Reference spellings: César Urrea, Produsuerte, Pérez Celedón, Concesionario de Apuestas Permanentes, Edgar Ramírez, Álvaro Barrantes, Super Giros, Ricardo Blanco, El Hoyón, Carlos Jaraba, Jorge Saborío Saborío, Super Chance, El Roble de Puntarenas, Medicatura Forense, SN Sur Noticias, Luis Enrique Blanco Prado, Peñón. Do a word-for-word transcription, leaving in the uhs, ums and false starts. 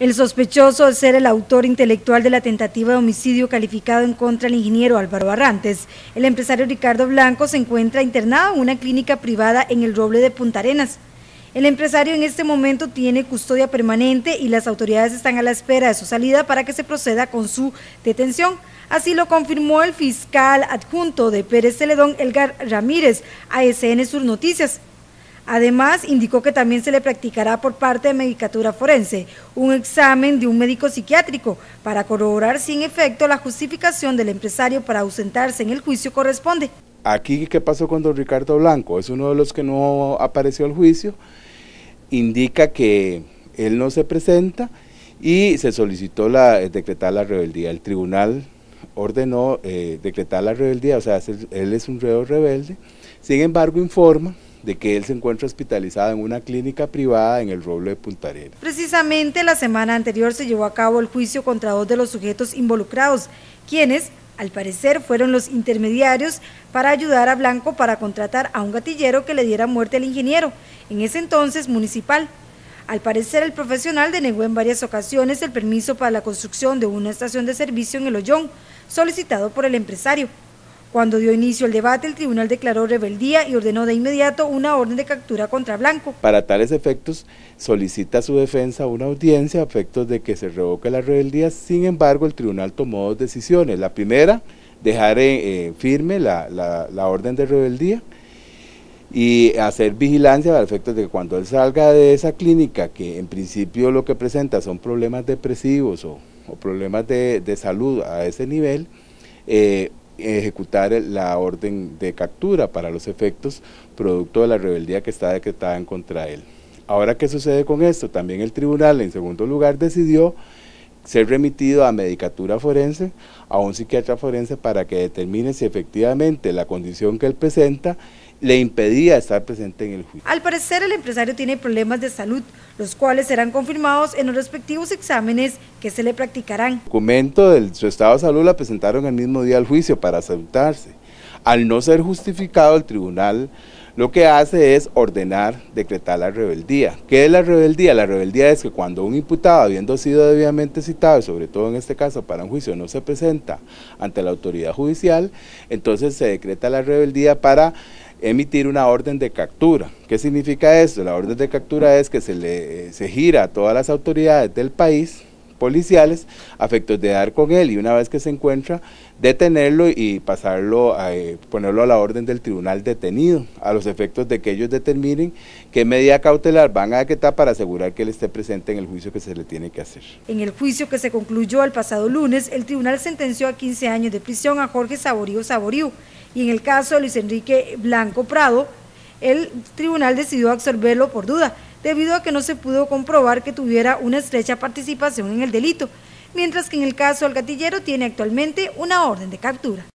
El sospechoso de ser el autor intelectual de la tentativa de homicidio calificado en contra del ingeniero Álvaro Barrantes, el empresario Ricardo Blanco, se encuentra internado en una clínica privada en El Roble de Puntarenas. El empresario en este momento tiene custodia permanente y las autoridades están a la espera de su salida para que se proceda con su detención. Así lo confirmó el fiscal adjunto de Pérez Celedón, Edgar Ramírez, a S N Sur Noticias. Además, indicó que también se le practicará por parte de Medicatura Forense un examen de un médico psiquiátrico para corroborar si en efecto la justificación del empresario para ausentarse en el juicio corresponde. Aquí, ¿qué pasó con don Ricardo Blanco? Es uno de los que no apareció al juicio, indica que él no se presenta y se solicitó la, decretar la rebeldía. El tribunal ordenó eh, decretar la rebeldía, o sea, él es un reo rebelde. Sin embargo, informa de que él se encuentra hospitalizado en una clínica privada en El Roble de Puntarenas. Precisamente la semana anterior se llevó a cabo el juicio contra dos de los sujetos involucrados, quienes al parecer fueron los intermediarios para ayudar a Blanco para contratar a un gatillero que le diera muerte al ingeniero, en ese entonces municipal. Al parecer el profesional denegó en varias ocasiones el permiso para la construcción de una estación de servicio en El Hoyón, solicitado por el empresario. Cuando dio inicio el debate, el tribunal declaró rebeldía y ordenó de inmediato una orden de captura contra Blanco. Para tales efectos, solicita su defensa una audiencia a efectos de que se revoque la rebeldía. Sin embargo, el tribunal tomó dos decisiones. La primera, dejar eh, firme la, la, la orden de rebeldía y hacer vigilancia a efectos de que cuando él salga de esa clínica, que en principio lo que presenta son problemas depresivos o, o problemas de, de salud a ese nivel, eh, ejecutar la orden de captura para los efectos producto de la rebeldía que está decretada en contra él. Ahora, ¿qué sucede con esto? También el tribunal, en segundo lugar, decidió ser remitido a Medicatura Forense, a un psiquiatra forense, para que determine si efectivamente la condición que él presenta le impedía estar presente en el juicio. Al parecer, el empresario tiene problemas de salud, los cuales serán confirmados en los respectivos exámenes que se le practicarán. El documento de su estado de salud la presentaron el mismo día al juicio para ausentarse. Al no ser justificado, el tribunal lo que hace es ordenar, decretar la rebeldía. ¿Qué es la rebeldía? La rebeldía es que cuando un imputado, habiendo sido debidamente citado, y sobre todo en este caso para un juicio, no se presenta ante la autoridad judicial, entonces se decreta la rebeldía para emitir una orden de captura. ¿Qué significa esto? La orden de captura es que se le se gira a todas las autoridades del país, policiales, a efectos de dar con él y una vez que se encuentra, detenerlo y pasarlo, a, eh, ponerlo a la orden del tribunal detenido, a los efectos de que ellos determinen qué medida cautelar van a decretar para asegurar que él esté presente en el juicio que se le tiene que hacer. En el juicio que se concluyó el pasado lunes, el tribunal sentenció a quince años de prisión a Jorge Saborío Saborío, y en el caso de Luis Enrique Blanco Prado, el tribunal decidió absolverlo por duda, debido a que no se pudo comprobar que tuviera una estrecha participación en el delito, mientras que en el caso del gatillero tiene actualmente una orden de captura.